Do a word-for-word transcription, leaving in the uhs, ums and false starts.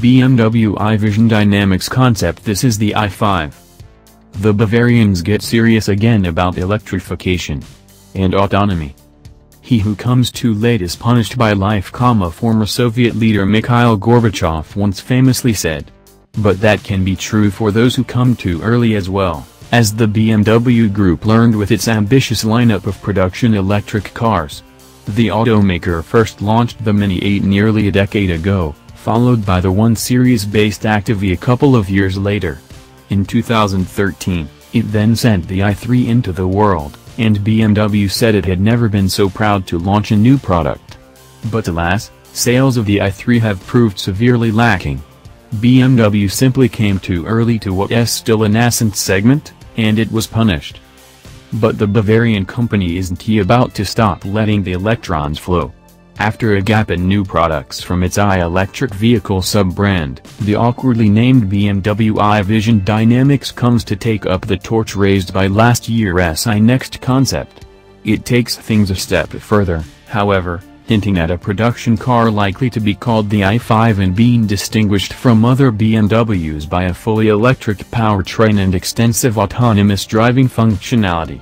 B M W i Vision Dynamics concept. This is the i five. The Bavarians get serious again about electrification and autonomy. He who comes too late is punished by life, comma, former Soviet leader Mikhail Gorbachev once famously said. But that can be true for those who come too early as well, as the B M W group learned with its ambitious lineup of production electric cars. The automaker first launched the Mini E nearly a decade ago, followed by the one series-based ActiveE a couple of years later. In two thousand thirteen, it then sent the i three into the world, and B M W said it had never been so proud to launch a new product. But alas, sales of the i three have proved severely lacking. B M W simply came too early to what is still a nascent segment, and it was punished. But the Bavarian company isn't about to stop letting the electrons flow. After a gap in new products from its i electric vehicle sub-brand, the awkwardly named B M W i Vision Dynamics comes to take up the torch raised by last year's iNext concept. It takes things a step further, however, hinting at a production car likely to be called the i five and being distinguished from other B M Ws by a fully electric powertrain and extensive autonomous driving functionality.